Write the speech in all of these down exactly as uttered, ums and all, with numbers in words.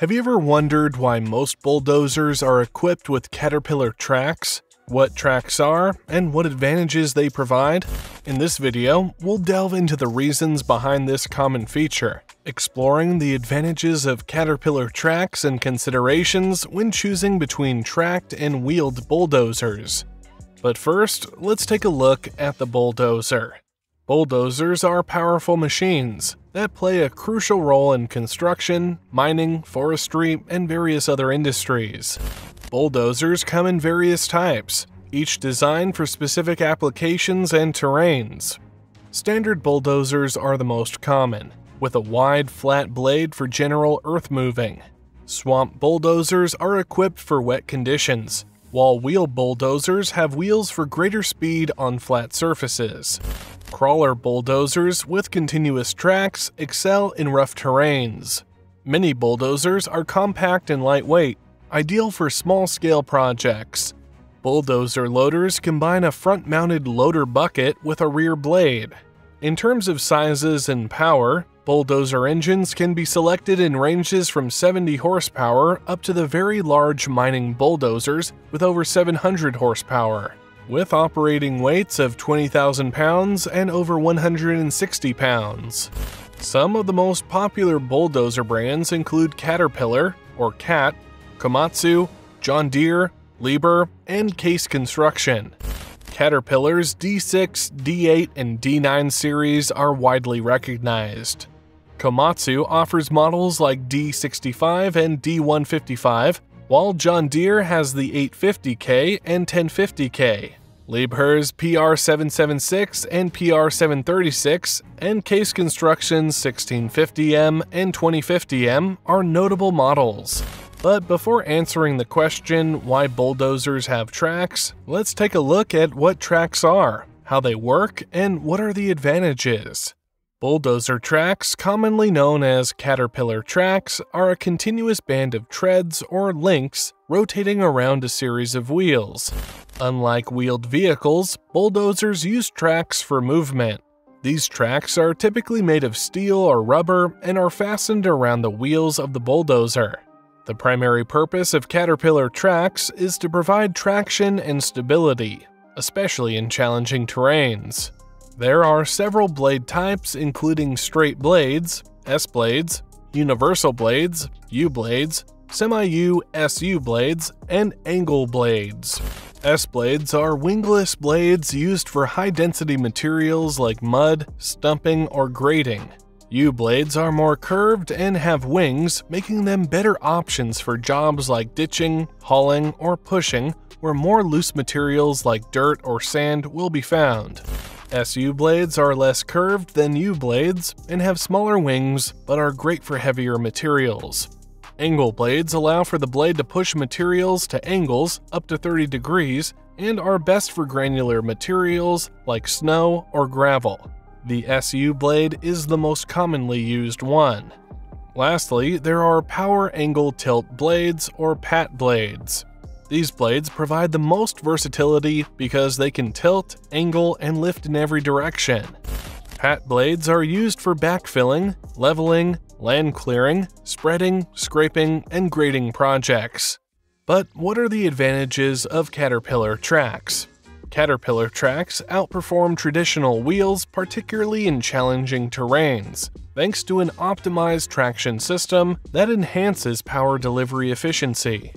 Have you ever wondered why most bulldozers are equipped with Caterpillar tracks, what tracks are, and what advantages they provide? In this video, we'll delve into the reasons behind this common feature, exploring the advantages of Caterpillar tracks and considerations when choosing between tracked and wheeled bulldozers. But first, let's take a look at the bulldozer. Bulldozers are powerful machines that play a crucial role in construction, mining, forestry, and various other industries. Bulldozers come in various types, each designed for specific applications and terrains. Standard bulldozers are the most common, with a wide, flat blade for general earth moving. Swamp bulldozers are equipped for wet conditions, while wheel bulldozers have wheels for greater speed on flat surfaces. Crawler bulldozers with continuous tracks excel in rough terrains. Mini bulldozers are compact and lightweight, ideal for small-scale projects. Bulldozer loaders combine a front-mounted loader bucket with a rear blade. In terms of sizes and power, bulldozer engines can be selected in ranges from seventy horsepower up to the very large mining bulldozers with over seven hundred horsepower, with operating weights of twenty thousand pounds and over one hundred sixty pounds. Some of the most popular bulldozer brands include Caterpillar, or Cat, Komatsu, John Deere, Liebherr, and Case Construction. Caterpillar's D six, D eight, and D nine series are widely recognized. Komatsu offers models like D sixty-five and D one fifty-five, while John Deere has the eight fifty K and ten fifty K. Liebherr's P R seven seventy-six and P R seven thirty-six, and Case Construction's sixteen fifty M and twenty fifty M are notable models. But before answering the question why bulldozers have tracks, let's take a look at what tracks are, how they work, and what are the advantages. Bulldozer tracks, commonly known as Caterpillar tracks, are a continuous band of treads or links rotating around a series of wheels. Unlike wheeled vehicles, bulldozers use tracks for movement. These tracks are typically made of steel or rubber and are fastened around the wheels of the bulldozer. The primary purpose of Caterpillar tracks is to provide traction and stability, especially in challenging terrains. There are several blade types, including straight blades, S-blades, universal blades, U-blades, semi-U, S U blades, and angle blades. S-blades are wingless blades used for high-density materials like mud, stumping, or grading. U-blades are more curved and have wings, making them better options for jobs like ditching, hauling, or pushing, where more loose materials like dirt or sand will be found. S U blades are less curved than U-blades and have smaller wings, but are great for heavier materials. Angle blades allow for the blade to push materials to angles up to thirty degrees and are best for granular materials like snow or gravel. The S U blade is the most commonly used one. Lastly, there are power angle tilt blades, or P A T blades. These blades provide the most versatility because they can tilt, angle, and lift in every direction. P A T blades are used for backfilling, leveling, land clearing, spreading, scraping, and grading projects. But what are the advantages of Caterpillar tracks? Caterpillar tracks outperform traditional wheels, particularly in challenging terrains, thanks to an optimized traction system that enhances power delivery efficiency.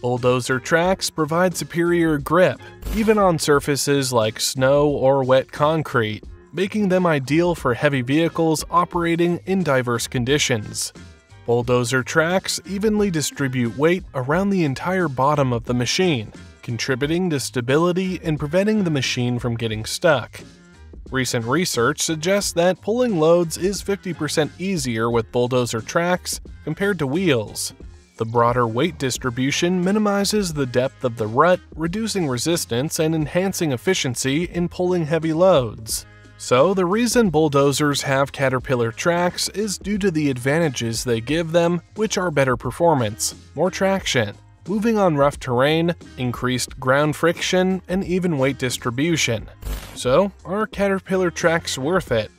Bulldozer tracks provide superior grip, even on surfaces like snow or wet concrete, making them ideal for heavy vehicles operating in diverse conditions. Bulldozer tracks evenly distribute weight around the entire bottom of the machine, contributing to stability and preventing the machine from getting stuck. Recent research suggests that pulling loads is fifty percent easier with bulldozer tracks compared to wheels. The broader weight distribution minimizes the depth of the rut, reducing resistance and enhancing efficiency in pulling heavy loads. So the reason bulldozers have Caterpillar tracks is due to the advantages they give them, which are better performance, more traction, moving on rough terrain, increased ground friction, and even weight distribution. So, are Caterpillar tracks worth it?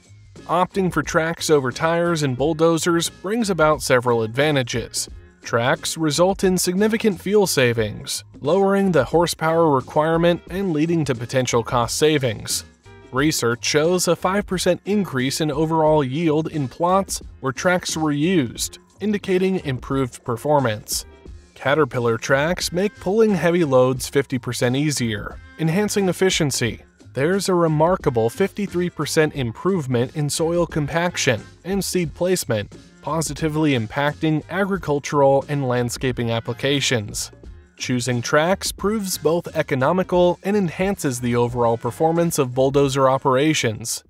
Opting for tracks over tires and bulldozers brings about several advantages. tracks result in significant fuel savings, lowering the horsepower requirement and leading to potential cost savings. Research shows a five percent increase in overall yield in plots where tracks were used, indicating improved performance. Caterpillar tracks make pulling heavy loads fifty percent easier, enhancing efficiency. There's a remarkable fifty-three percent improvement in soil compaction and seed placement, positively impacting agricultural and landscaping applications. Choosing tracks proves both economical and enhances the overall performance of bulldozer operations.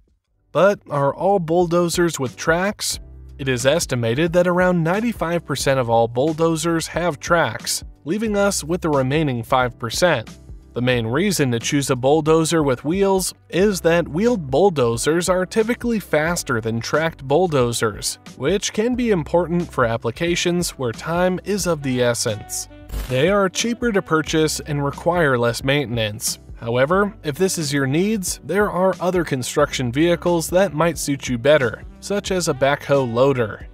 But are all bulldozers with tracks? It is estimated that around ninety-five percent of all bulldozers have tracks, leaving us with the remaining five percent. The main reason to choose a bulldozer with wheels is that wheeled bulldozers are typically faster than tracked bulldozers, which can be important for applications where time is of the essence. They are cheaper to purchase and require less maintenance. However, if this is your needs, there are other construction vehicles that might suit you better, such as a backhoe loader.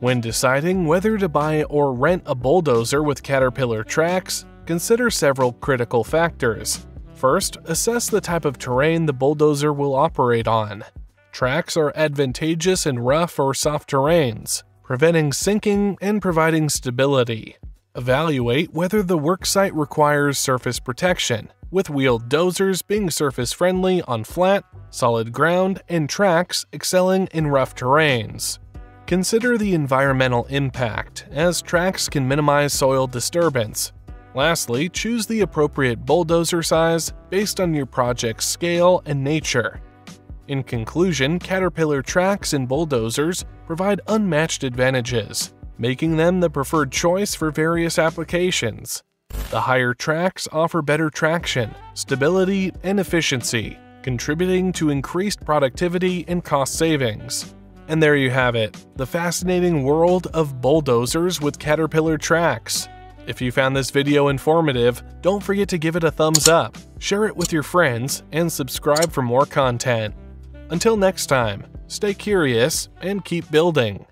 When deciding whether to buy or rent a bulldozer with Caterpillar tracks, consider several critical factors. First, assess the type of terrain the bulldozer will operate on. Tracks are advantageous in rough or soft terrains, preventing sinking and providing stability. Evaluate whether the worksite requires surface protection, with wheeled dozers being surface-friendly on flat, solid ground, and tracks excelling in rough terrains. Consider the environmental impact, as tracks can minimize soil disturbance. Lastly, choose the appropriate bulldozer size based on your project's scale and nature. In conclusion, Caterpillar tracks and bulldozers provide unmatched advantages, making them the preferred choice for various applications. The higher tracks offer better traction, stability, and efficiency, contributing to increased productivity and cost savings. And there you have it, the fascinating world of bulldozers with Caterpillar tracks. If you found this video informative, don't forget to give it a thumbs up, share it with your friends, and subscribe for more content. Until next time, stay curious and keep building.